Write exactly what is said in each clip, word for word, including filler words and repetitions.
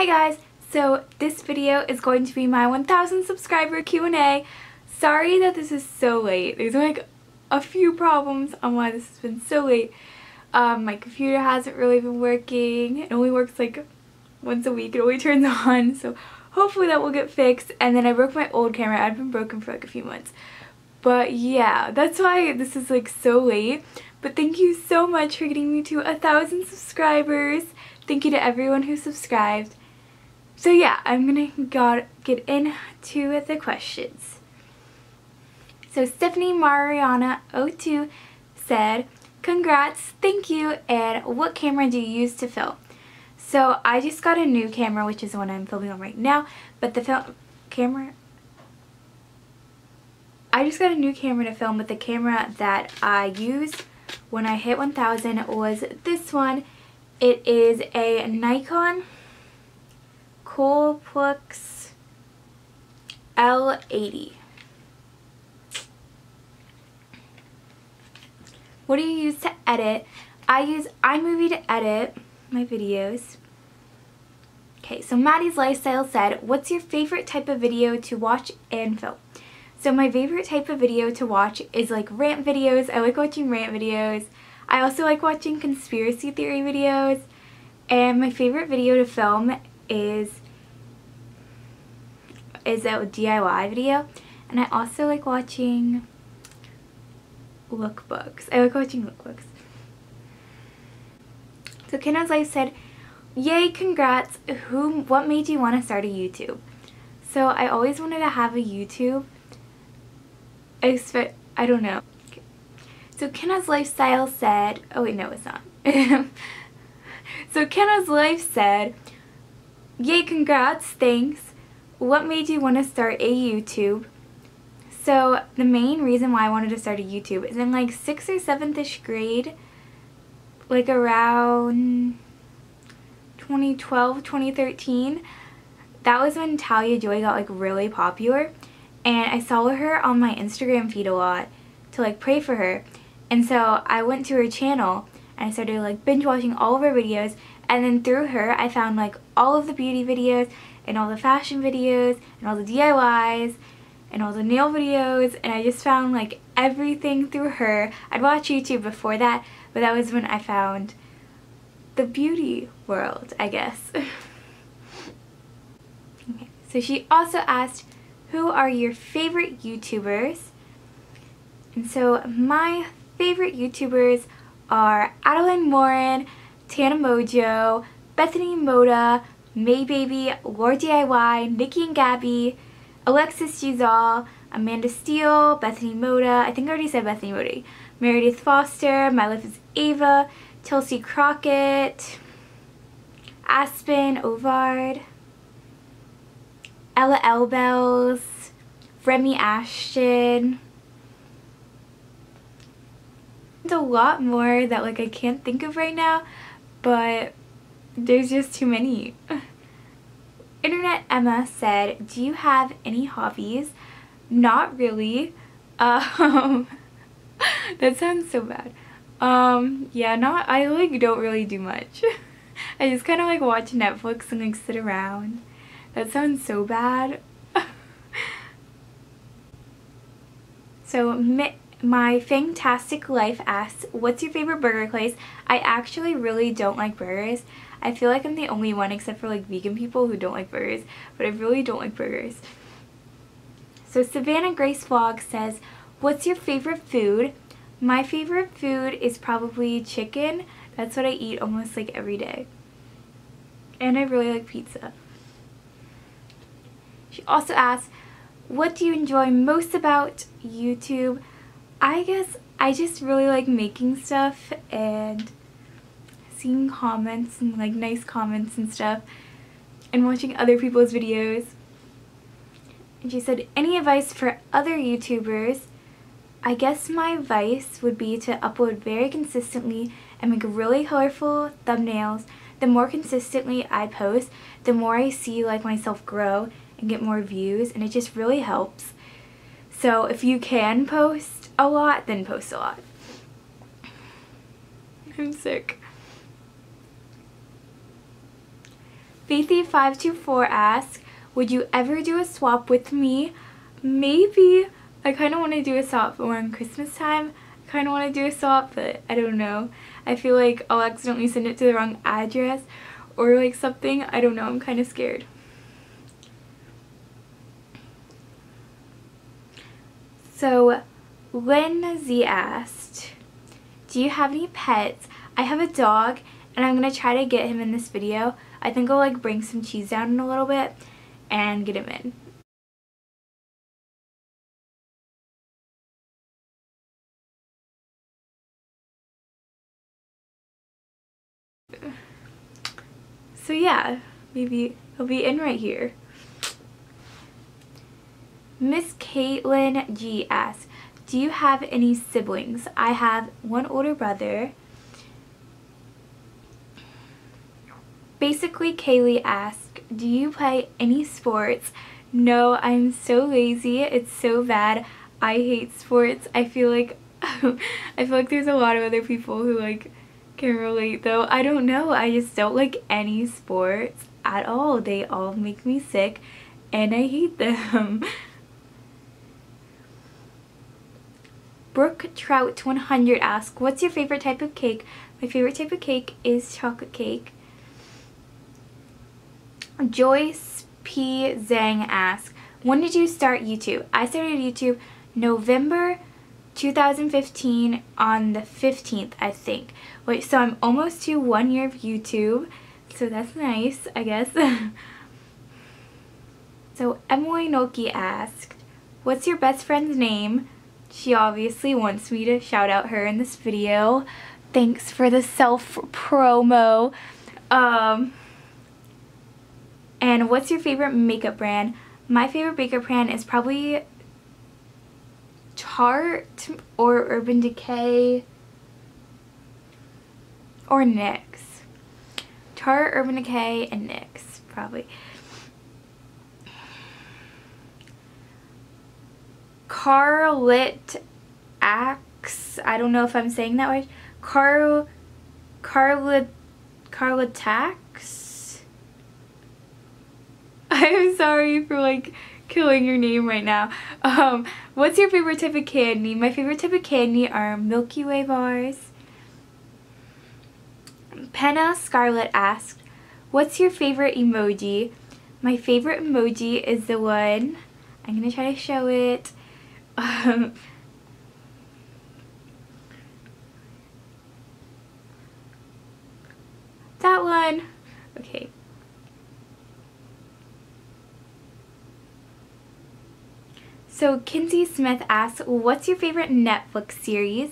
Hey guys, so this video is going to be my one thousand subscriber Q and A. Sorry that this is so late. There's like a few problems on why this has been so late. Um, my computer hasn't really been working. It only works like once a week. It only turns on, so hopefully that will get fixed. And then I broke my old camera. I've been broken for like a few months. But yeah, that's why this is like so late. But thank you so much for getting me to a thousand subscribers. Thank you to everyone who subscribed. So yeah, I'm gonna got, get into the questions. So Stephanie Mariana O two said, "Congrats, thank you, and what camera do you use to film?" So I just got a new camera, which is the one I'm filming on right now, but the film camera I just got a new camera to film, but the camera that I used when I hit one thousand was this one. It is a Nikon Coolpix L eighty. What do you use to edit? I use iMovie to edit my videos. Okay, so Maddie's Lifestyle said, "What's your favorite type of video to watch and film?" So my favorite type of video to watch is like rant videos. I like watching rant videos. I also like watching conspiracy theory videos. And my favorite video to film is, is a D I Y video. And I also like watching lookbooks. I like watching lookbooks. So Kenna's Life said, "Yay, congrats. Who, what made you want to start a YouTube?" So I always wanted to have a YouTube. I don't know. Okay. So Kenna's Lifestyle said, oh wait, no it's not. So Kenna's Life said, "Yay, congrats, thanks. What made you want to start a YouTube?" So the main reason why I wanted to start a YouTube is in like sixth or seventh-ish grade, like around twenty twelve, twenty thirteen, that was when Talia Joy got like really popular. And I saw her on my Instagram feed a lot to like pray for her. And so I went to her channel and I started like binge watching all of her videos. And then through her, I found like all of the beauty videos and all the fashion videos and all the D I Ys and all the nail videos. And I just found like everything through her. I'd watch YouTube before that, but that was when I found the beauty world, I guess. Okay. So she also asked, "Who are your favorite YouTubers?" And so my favorite YouTubers are Adelaine Morin, Tana Mongeau, Bethany Mota, Maybaby, Laura D I Y, Niki and Gabi, Alexis G Zall, Amanda Steele, Bethany Mota, I think I already said Bethany Mota, Meredith Foster, My Life as Eva, Chelsea Crockett, Aspyn Ovard, Ella Elbells, Remy Ashton. There's a lot more that like I can't think of right now, but there's just too many. Internet Emma said, "Do you have any hobbies?" Not really. Um, that sounds so bad. Um, yeah, not. I like don't really do much. I just kind of like watch Netflix and like sit around. That sounds so bad. So my, my Fantastic Life asks, "What's your favorite burger place?" I actually really don't like burgers. I feel like I'm the only one except for like vegan people who don't like burgers, but I really don't like burgers. So Savannah Grace Vlog says, "What's your favorite food?" My favorite food is probably chicken. That's what I eat almost like every day. And I really like pizza. She also asks, "What do you enjoy most about YouTube?" I guess I just really like making stuff and seeing comments and like nice comments and stuff and watching other people's videos. And she said, "Any advice for other YouTubers?" I guess my advice would be to upload very consistently and make really colorful thumbnails. The more consistently I post, the more I see like myself grow and get more views, and it just really helps. So if you can post a lot, then post a lot. I'm sick. Faithy five two four asks, would you ever do a swap with me? Maybe. I kind of want to do a swap around Christmas time. I kind of want to do a swap, but I don't know. I feel like I'll accidentally send it to the wrong address or like something. I don't know. I'm kind of scared. So Lynn Z asked, do you have any pets? I have a dog and I'm going to try to get him in this video. I think I'll like bring some cheese down in a little bit and get him in. So yeah, maybe he'll be in right here. Miss Caitlin G asks, do you have any siblings? I have one older brother. Basically Kaylee asks, do you play any sports? No, I'm so lazy. It's so bad. I hate sports. I feel like I feel like there's a lot of other people who like can relate though. I don't know. I just don't like any sports at all. They all make me sick and I hate them. Brooke Trout one hundred asks, what's your favorite type of cake? My favorite type of cake is chocolate cake. Joyce P. Zang asks, when did you start YouTube? I started YouTube November two thousand fifteen on the fifteenth, I think. Wait, so I'm almost to one year of YouTube, so that's nice, I guess. So Emily Noki asked, what's your best friend's name? She obviously wants me to shout out her in this video. Thanks for the self-promo. Um... And what's your favorite makeup brand? My favorite makeup brand is probably Tarte or Urban Decay or NYX. Tarte, Urban Decay, and NYX probably. Carlitax Axe. I don't know if I'm saying that right. Carl, Carlit, Carlitax. I'm sorry for like killing your name right now. Um, what's your favorite type of candy? My favorite type of candy are Milky Way bars. Penna Scarlet asked, what's your favorite emoji? My favorite emoji is the one, I'm gonna try to show it. Um, that one. Okay. So Kinsey Smith asks, what's your favorite Netflix series?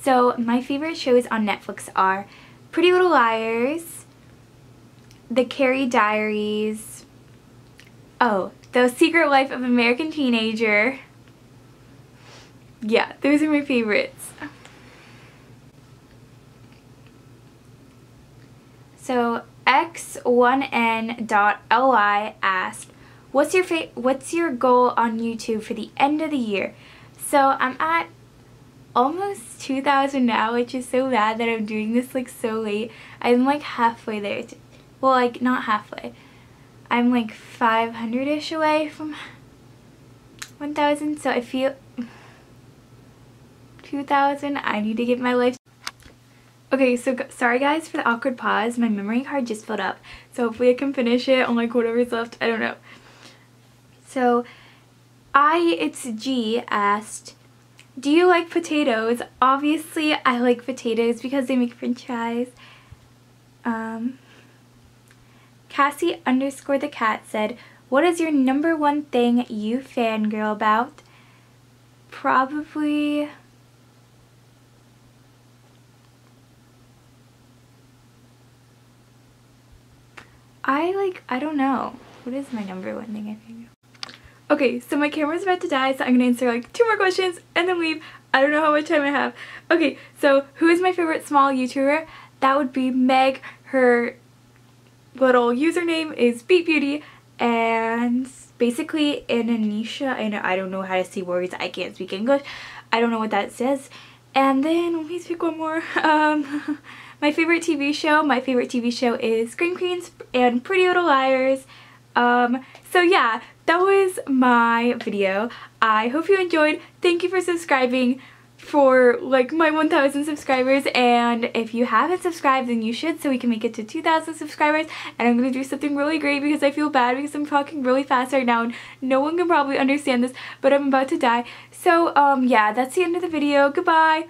So my favorite shows on Netflix are Pretty Little Liars, The Carrie Diaries, oh, The Secret Life of American Teenager. Yeah, those are my favorites. So x one n dot l i asks, What's your fa what's your goal on YouTube for the end of the year? So I'm at almost two thousand now, which is so bad that I'm doing this like so late. I'm like halfway there. To, well, like not halfway. I'm like five hundred-ish away from one thousand, so I feel two thousand. I need to get my life. Okay, so sorry guys for the awkward pause. My memory card just filled up, so hopefully I can finish it on like whatever's left. I don't know. So, I, it's G, asked, do you like potatoes? Obviously, I like potatoes because they make french fries. Um, Cassie underscore the cat said, what is your number one thing you fangirl about? Probably... I like, I don't know. What is my number one thing I fangirl? Okay, so my camera's about to die, so I'm gonna answer like two more questions and then leave. I don't know how much time I have. Okay, so who is my favorite small YouTuber? That would be Meg. Her little username is Beat Beauty, and basically Indonesia. I know I don't know how to say words. I can't speak English. I don't know what that says. And then let me speak one more. Um, My favorite T V show, my favorite T V show is Scream Queens and Pretty Little Liars. Um, so yeah, that was my video. I hope you enjoyed. Thank you for subscribing for like my one thousand subscribers, and if you haven't subscribed then you should, so we can make it to two thousand subscribers. And I'm gonna do something really great because I feel bad because I'm talking really fast right now and no one can probably understand this, but I'm about to die. So um yeah, that's the end of the video. Goodbye.